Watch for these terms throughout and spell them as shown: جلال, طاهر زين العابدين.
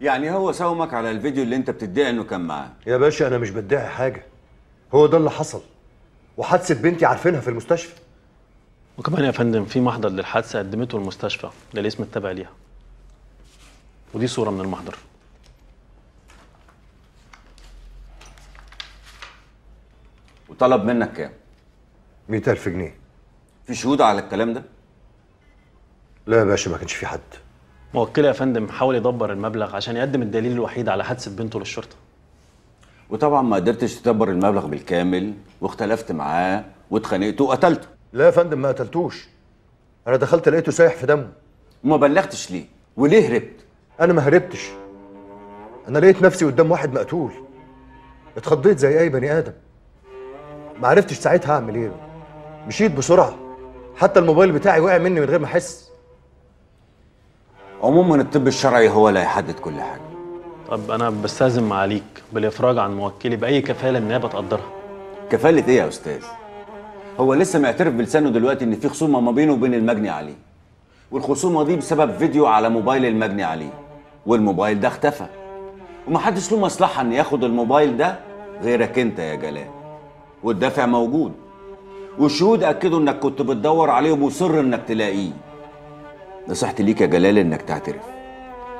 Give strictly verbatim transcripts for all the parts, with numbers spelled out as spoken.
يعني هو ساومك على الفيديو اللي انت بتدعي انه كان معاه؟ يا باشا انا مش بدعي حاجه، هو ده اللي حصل، وحادثه بنتي عارفينها في المستشفى. وكمان يا فندم في محضر للحادثه قدمته المستشفى للاسم التابع ليها، ودي صوره من المحضر. وطلب منك كام؟ مئة ألف جنيه. في شهود على الكلام ده؟ لا يا باشا ما كانش في حد. موكله يا فندم حاول يدبر المبلغ عشان يقدم الدليل الوحيد على حادثه بنته للشرطه، وطبعا ما قدرتش تدبر المبلغ بالكامل، واختلفت معاه واتخانقت وقتلته. لا يا فندم ما قتلتوش، انا دخلت لقيته سايح في دمه. وما بلغتش ليه؟ وليه هربت؟ انا ما هربتش، انا لقيت نفسي قدام واحد مقتول، اتخضيت زي اي بني ادم، ما عرفتش ساعتها اعمل ايه، مشيت بسرعه، حتى الموبايل بتاعي وقع مني من غير ما احس. عموما الطب الشرعي هو اللي هيحدد كل حاجه. طب انا بستأذن معاليك بالافراج عن موكلي باي كفاله النيابه تقدرها. كفاله ايه يا استاذ؟ هو لسه معترف بلسانه دلوقتي ان في خصومه ما بينه وبين المجني عليه، والخصومه دي بسبب فيديو على موبايل المجني عليه، والموبايل ده اختفى، ومحدش له مصلحه ان ياخد الموبايل ده غيرك انت يا جلال، والدافع موجود، والشهود اكدوا انك كنت بتدور عليه ومصر انك تلاقيه. نصيحتي ليك يا جلال انك تعترف،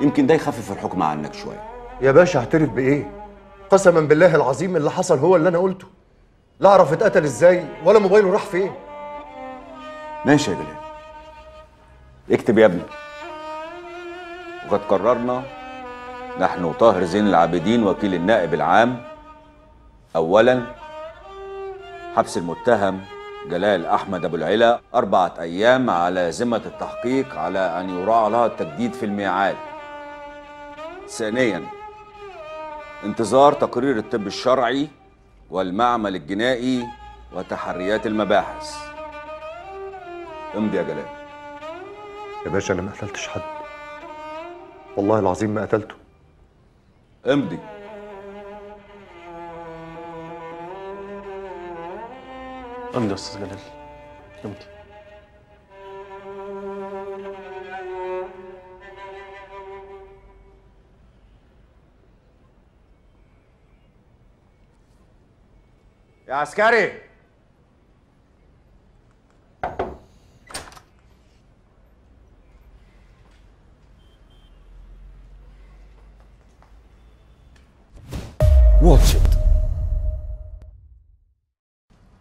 يمكن ده يخفف الحكم عنك شويه. يا باشا اعترف بايه؟ قسما بالله العظيم اللي حصل هو اللي انا قلته، لا اعرف اتقتل ازاي ولا موبايله راح فين. ماشي يا جلال، اكتب يا ابني. وقد قررنا نحن وطاهر زين العابدين وكيل النائب العام، اولا حبس المتهم جلال أحمد أبو العلا أربعة أيام على ذمة التحقيق على أن يراعى لها التجديد في الميعاد. ثانياً انتظار تقرير الطب الشرعي والمعمل الجنائي وتحريات المباحث. امضي يا جلال. يا باشا أنا ما قتلتش حد، والله العظيم ما قتلته. امضي. امضي يا استاذ جلال، امضي. يا عسكري واتش